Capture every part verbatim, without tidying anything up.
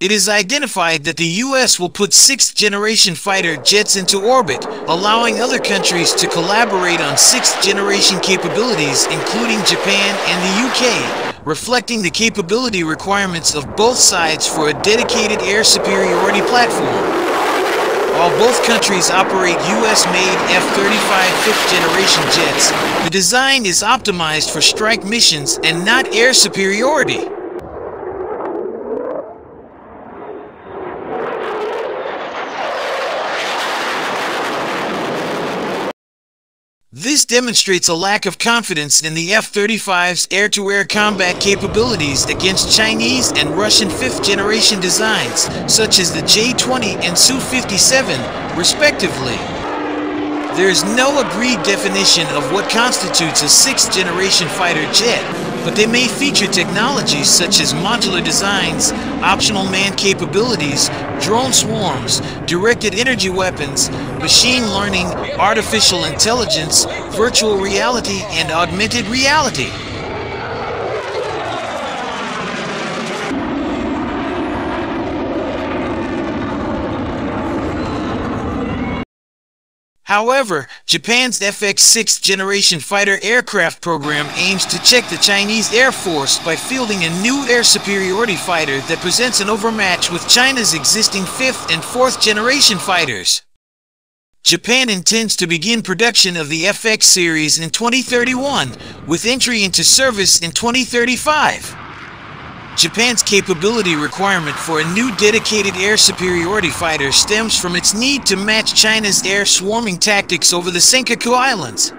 It is identified that the U S will put sixth-generation fighter jets into orbit, allowing other countries to collaborate on sixth-generation capabilities, including Japan and the U K, reflecting the capability requirements of both sides for a dedicated air superiority platform. While both countries operate U S made F thirty-five fifth-generation jets, the design is optimized for strike missions and not air superiority. This demonstrates a lack of confidence in the F thirty-five's air-to-air combat capabilities against Chinese and Russian fifth-generation designs, such as the J twenty and S U fifty-seven, respectively. There is no agreed definition of what constitutes a sixth-generation fighter jet, but they may feature technologies such as modular designs, optional manned capabilities, drone swarms, directed energy weapons, machine learning, artificial intelligence, virtual reality, and augmented reality. However, Japan's F X sixth-generation fighter aircraft program aims to check the Chinese Air Force by fielding a new air superiority fighter that presents an overmatch with China's existing fifth- and fourth-generation fighters. Japan intends to begin production of the F X series in twenty thirty-one, with entry into service in twenty thirty-five. Japan's capability requirement for a new dedicated air superiority fighter stems from its need to match China's air swarming tactics over the Senkaku Islands.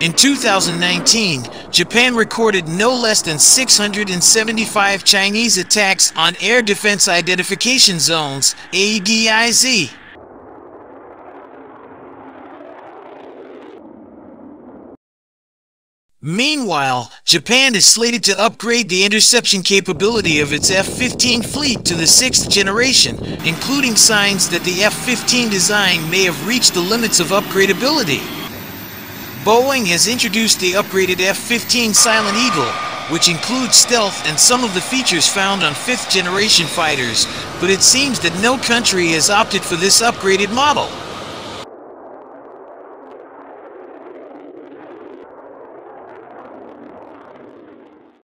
In two thousand nineteen, Japan recorded no less than six hundred seventy-five Chinese attacks on Air Defense Identification Zones, A D I Z. Meanwhile, Japan is slated to upgrade the interception capability of its F fifteen fleet to the sixth generation, including signs that the F fifteen design may have reached the limits of upgradability. Boeing has introduced the upgraded F fifteen Silent Eagle, which includes stealth and some of the features found on fifth generation fighters, but it seems that no country has opted for this upgraded model.